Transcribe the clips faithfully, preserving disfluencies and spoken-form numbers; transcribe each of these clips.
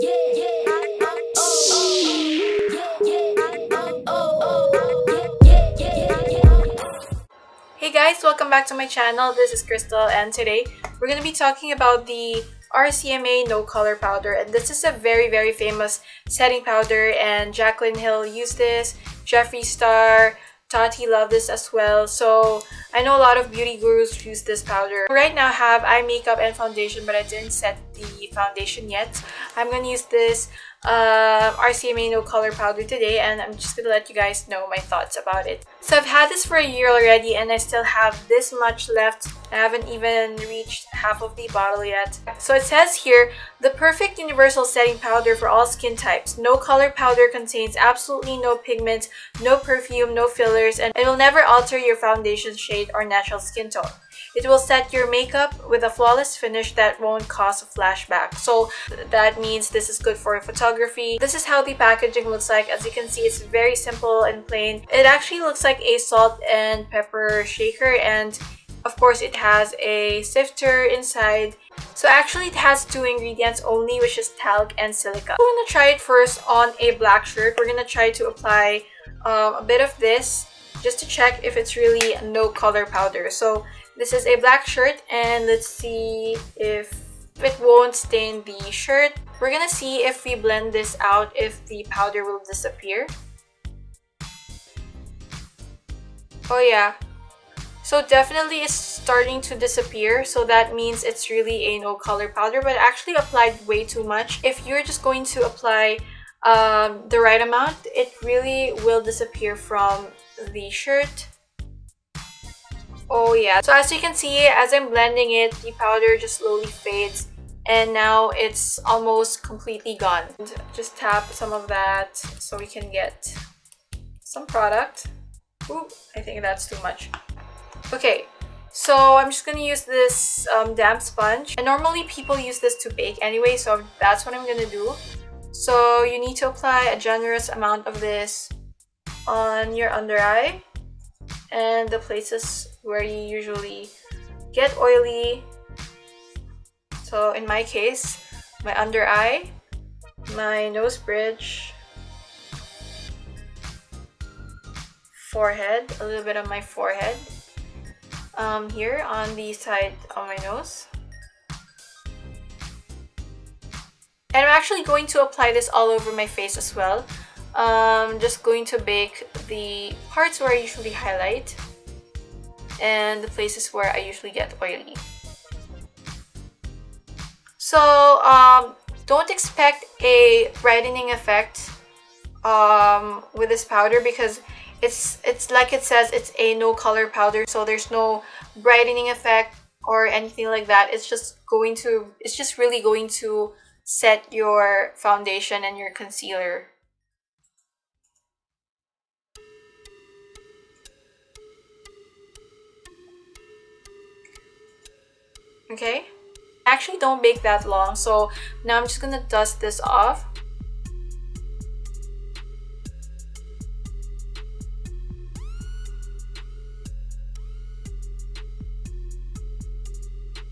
Yeah, yeah, I, I, oh, oh, yeah, yeah, I, I, oh, oh, oh, yeah, yeah, yeah, yeah. Hey guys, welcome back to my channel. This is Crystal, and today we're going to be talking about the R C M A No Color Powder. And this is a very, very famous setting powder, and Jaclyn Hill used this, Jeffree Star, Tati love this as well. So I know a lot of beauty gurus use this powder. Right now I have eye makeup and foundation, but I didn't set the foundation yet. I'm gonna use this uh, R C M A No Color Powder today, and I'm just gonna let you guys know my thoughts about it. So I've had this for a year already, and I still have this much left. I haven't even reached half of the bottle yet. So it says here, the perfect universal setting powder for all skin types. No Color Powder contains absolutely no pigment, no perfume, no fillers, and it will never alter your foundation shade or natural skin tone. It will set your makeup with a flawless finish that won't cause a flashback. So that means this is good for photography. This is how the packaging looks like. As you can see, it's very simple and plain. It actually looks like a salt and pepper shaker, and of course it has a sifter inside. So actually it has two ingredients only, which is talc and silica. We're going to try it first on a black shirt. We're going to try to apply um, a bit of this just to check if it's really no color powder. So this is a black shirt, and let's see if it won't stain the shirt. We're going to see if we blend this out if the powder will disappear. Oh yeah. So definitely it's starting to disappear, so that means it's really a no color powder, but actually applied way too much. If you're just going to apply um, the right amount, it really will disappear from the shirt. Oh yeah, so as you can see, as I'm blending it, the powder just slowly fades, and now it's almost completely gone. Just tap some of that so we can get some product. Ooh, I think that's too much. Okay, so I'm just gonna use this um, damp sponge, and normally people use this to bake anyway, so that's what I'm gonna do. So you need to apply a generous amount of this on your under eye and the places where you usually get oily. So in my case, my under eye, my nose bridge, forehead, a little bit on my forehead. Um, here on the side of my nose. And I'm actually going to apply this all over my face as well. Um, just going to bake the parts where I usually highlight and the places where I usually get oily. So um, don't expect a brightening effect um, with this powder, because It's, it's like it says, it's a no color powder, so there's no brightening effect or anything like that. It's just going to, it's just really going to set your foundation and your concealer. Okay, I actually don't bake that long, so now I'm just gonna dust this off.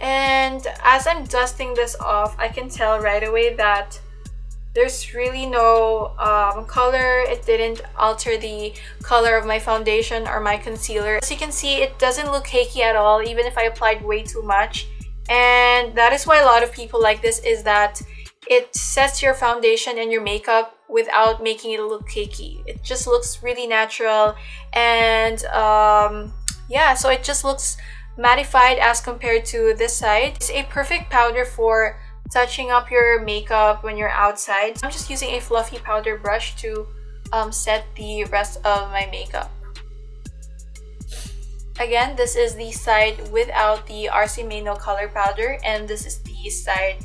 And as I'm dusting this off, I can tell right away that there's really no um, color. It didn't alter the color of my foundation or my concealer. As you can see, it doesn't look cakey at all, even if I applied way too much. And that is why a lot of people like this, is that it sets your foundation and your makeup without making it look cakey. It just looks really natural, and um, yeah, so it just looks mattified as compared to this side. It's a perfect powder for touching up your makeup when you're outside. I'm just using a fluffy powder brush to um, set the rest of my makeup. Again, this is the side without the R C M A No Color Powder, and this is the side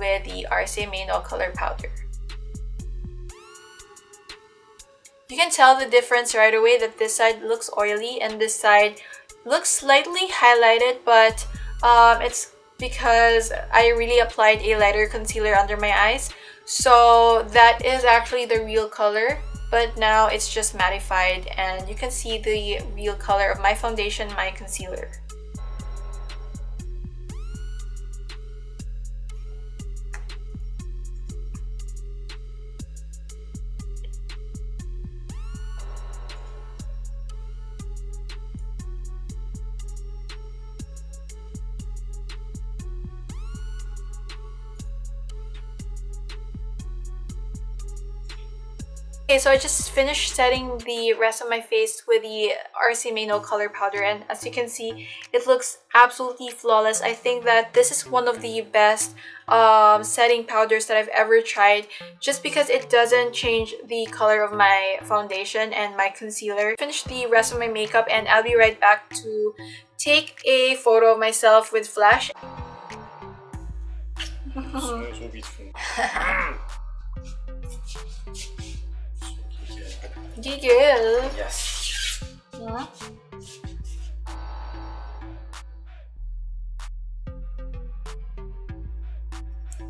with the R C M A No Color Powder. You can tell the difference right away that this side looks oily and this side looks slightly highlighted, but um, it's because I really applied a lighter concealer under my eyes, so that is actually the real color. But now it's just mattified, and you can see the real color of my foundation, my concealer. Okay, so I just finished setting the rest of my face with the R C M A No Color Powder, and as you can see, it looks absolutely flawless. I think that this is one of the best um, setting powders that I've ever tried, just because it doesn't change the color of my foundation and my concealer. Finished the rest of my makeup, and I'll be right back to take a photo of myself with flash. It smells so beautiful. Did you? Yes. Yeah.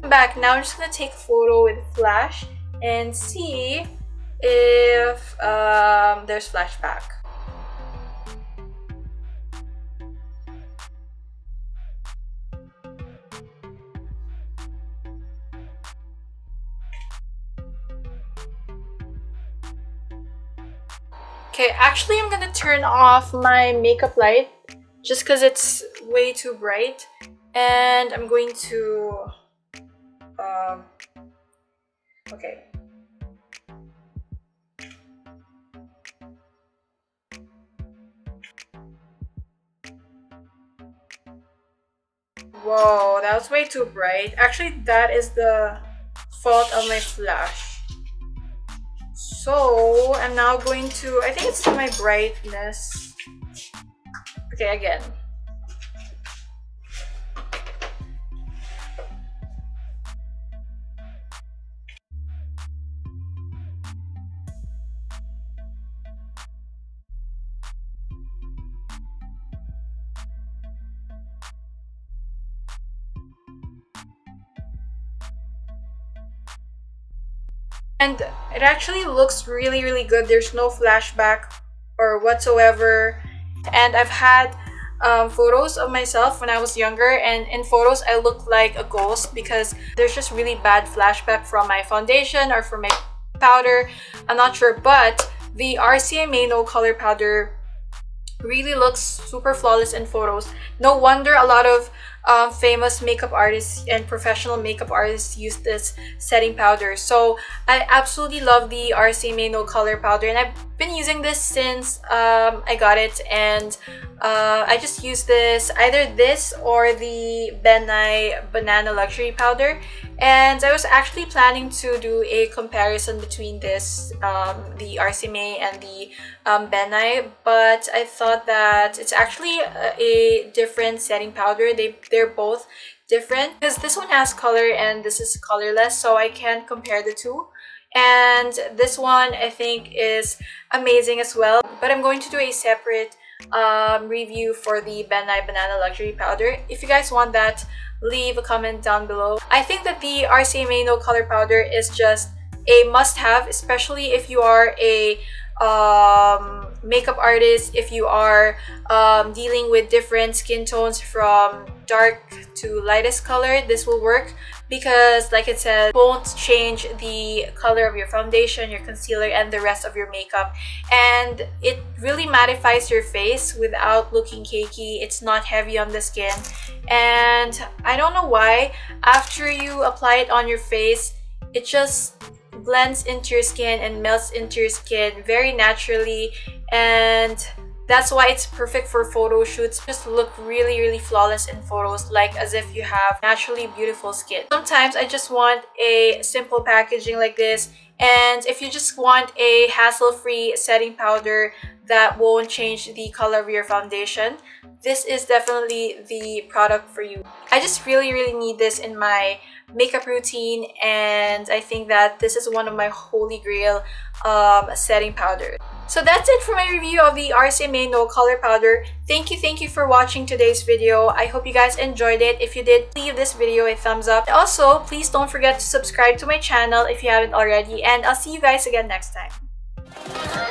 I'm back. Now I'm just gonna take a photo with flash and see if um, there's flashback. Okay, actually I'm gonna turn off my makeup light just because it's way too bright, and I'm going to um okay. Whoa, that was way too bright. Actually, that is the fault of my flash. So I'm now going to, I think it's my brightness. Okay, again. And it actually looks really, really good. There's no flashback or whatsoever. And I've had um, photos of myself when I was younger, and in photos I look like a ghost because there's just really bad flashback from my foundation or from my powder. I'm not sure, but the R C M A No Color Powder really looks super flawless in photos. No wonder a lot of uh, famous makeup artists and professional makeup artists use this setting powder. So I absolutely love the R C M A No Color Powder, and I've been using this since um, I got it, and uh, I just use this, either this or the Ben Nye Banana Luxury Powder. And I was actually planning to do a comparison between this, um, the R C M A and the um, Ben Nye, but I thought that it's actually a, a different setting powder. They, they're both different because this one has color and this is colorless, so I can't compare the two. And this one I think is amazing as well, but I'm going to do a separate um, review for the Ben Nye Banana Luxury Powder. If you guys want that, leave a comment down below. I think that the R C M A No Color Powder is just a must-have, especially if you are a um, makeup artist, if you are um, dealing with different skin tones from dark to lightest color. This will work because, like I said, it won't change the color of your foundation, your concealer, and the rest of your makeup. And it really mattifies your face without looking cakey. It's not heavy on the skin. And I don't know why, after you apply it on your face, it just blends into your skin and melts into your skin very naturally. And that's why it's perfect for photo shoots. Just look really, really flawless in photos, like as if you have naturally beautiful skin. Sometimes I just want a simple packaging like this. And if you just want a hassle-free setting powder that won't change the color of your foundation, this is definitely the product for you. I just really, really need this in my makeup routine, and I think that this is one of my holy grail um, setting powders. So that's it for my review of the R C M A No Color Powder. Thank you, thank you for watching today's video. I hope you guys enjoyed it. If you did, leave this video a thumbs up. And also, please don't forget to subscribe to my channel if you haven't already, and I'll see you guys again next time.